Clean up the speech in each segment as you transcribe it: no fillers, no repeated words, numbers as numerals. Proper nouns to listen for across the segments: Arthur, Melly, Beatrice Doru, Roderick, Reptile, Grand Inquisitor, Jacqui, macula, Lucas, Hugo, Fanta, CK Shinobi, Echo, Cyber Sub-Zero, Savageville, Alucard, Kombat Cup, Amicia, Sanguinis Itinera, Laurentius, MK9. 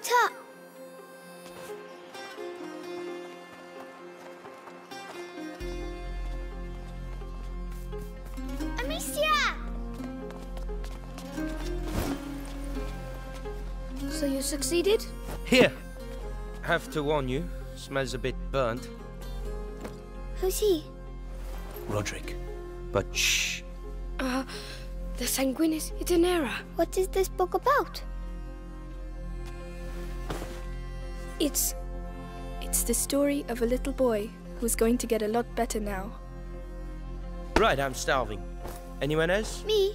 light up. Amicia! So you succeeded? Here. Have to warn you, smells a bit burnt. Who's he? Roderick. But shh. The Sanguinis Itinera. What is this book about? It's the story of a little boy who's going to get a lot better now. Right, I'm starving. Anyone else? Me.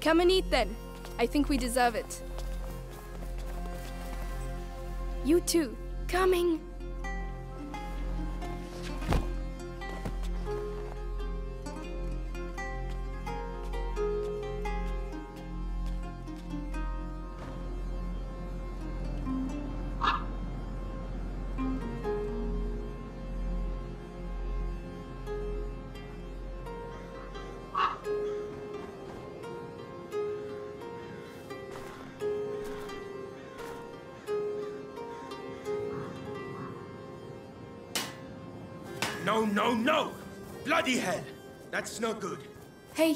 Come and eat then. I think we deserve it. You too. Coming. No, no, no! Bloody hell! That's no good. Hey,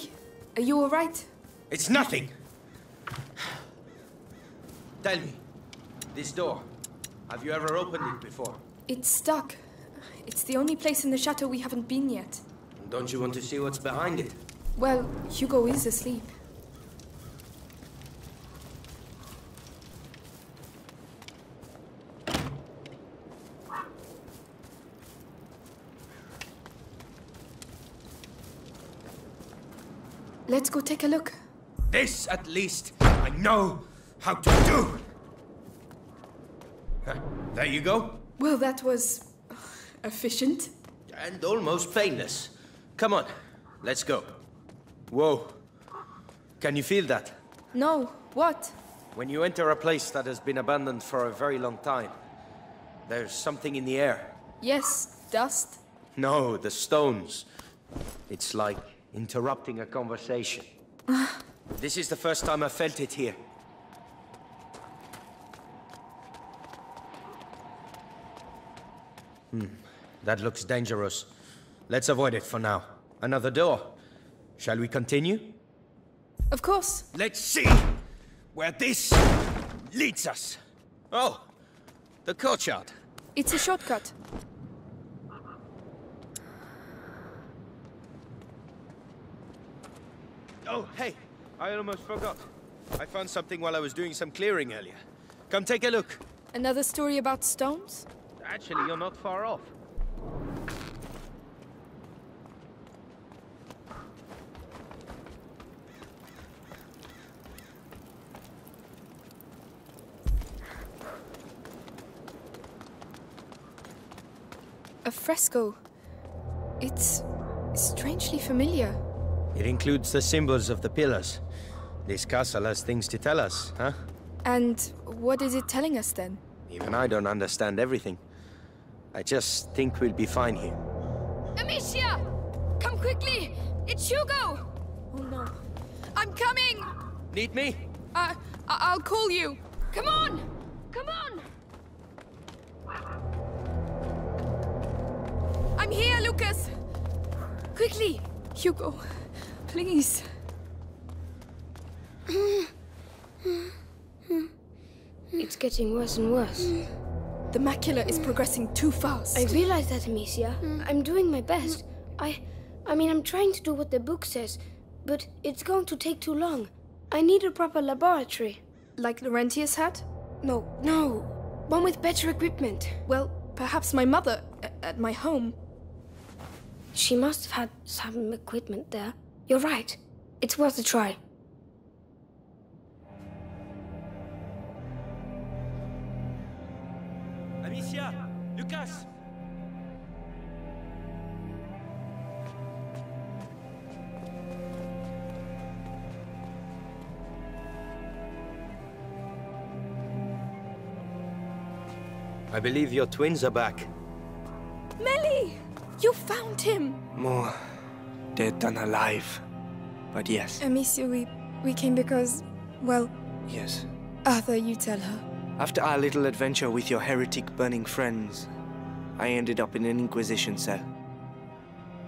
are you all right? It's nothing. Tell me, this door, have you ever opened it before? It's stuck. It's the only place in the chateau we haven't been yet. Don't you want to see what's behind it? Well, Hugo is asleep. Let's go take a look. This, at least, I know how to do! Huh, there you go. Well, that was... efficient. And almost painless. Come on, let's go. Whoa. Can you feel that? No. What? When you enter a place that has been abandoned for a very long time, there's something in the air. Yes, dust. No, the stones. It's like... interrupting a conversation. This is the first time I felt it here. That looks dangerous. Let's avoid it for now. Another door. Shall we continue? Of course. Let's see where this leads us. Oh, the courtyard. It's a shortcut. Oh, hey, I almost forgot. I found something while I was doing some clearing earlier. Come take a look. Another story about stones? Actually, you're not far off. A fresco. It's strangely familiar. It includes the symbols of the pillars. This castle has things to tell us, huh? And what is it telling us, then? Even I don't understand everything. I just think we'll be fine here. Amicia! Come quickly! It's Hugo! Oh, no. I'm coming! Need me? I'll call you. Come on! Come on! I'm here, Lucas! Quickly! Hugo... please. It's getting worse and worse. The macula is progressing too fast. I realize that, Amicia. I'm doing my best. I mean, I'm trying to do what the book says, but it's going to take too long. I need a proper laboratory. Like Laurentius had? No. One with better equipment. Well, perhaps my mother, at my home. She must have had some equipment there. You're right. It's worth a try. Amicia! Lucas! I believe your twins are back. Melly! You found him! More dead than alive, but yes. Amicia, we came because, well... Yes. Arthur, you tell her. After our little adventure with your heretic burning friends, I ended up in an Inquisition cell.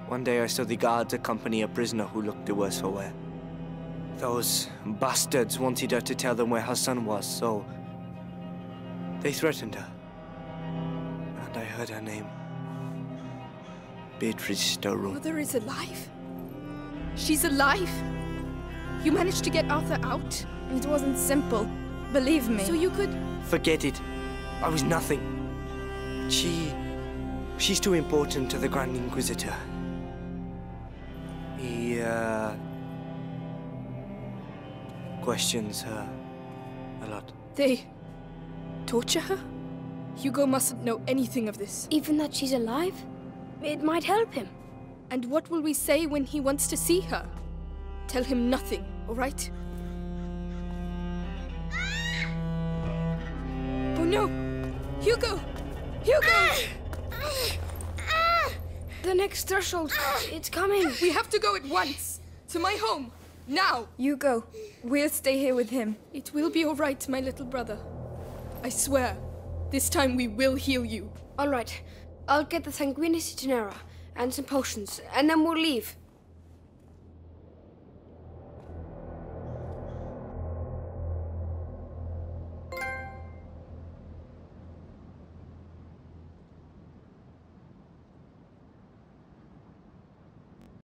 One day I saw the guards accompany a prisoner who looked the worse for wear. Those bastards wanted her to tell them where her son was, so they threatened her. And I heard her name. Beatrice Doru. Mother is alive? She's alive? You managed to get Arthur out? It wasn't simple, believe me. So you could... Forget it. I was nothing. She's too important to the Grand Inquisitor. He, questions her a lot. They torture her? Hugo mustn't know anything of this. Even that she's alive? It might help him. And what will we say when he wants to see her? Tell him nothing, all right? Oh no! Hugo! Hugo! The next threshold, it's coming. We have to go at once. To my home, now. Hugo, we'll stay here with him. It will be all right, my little brother. I swear, this time we will heal you. All right, I'll get the Sanguinis Itinera and some potions, and then we'll leave.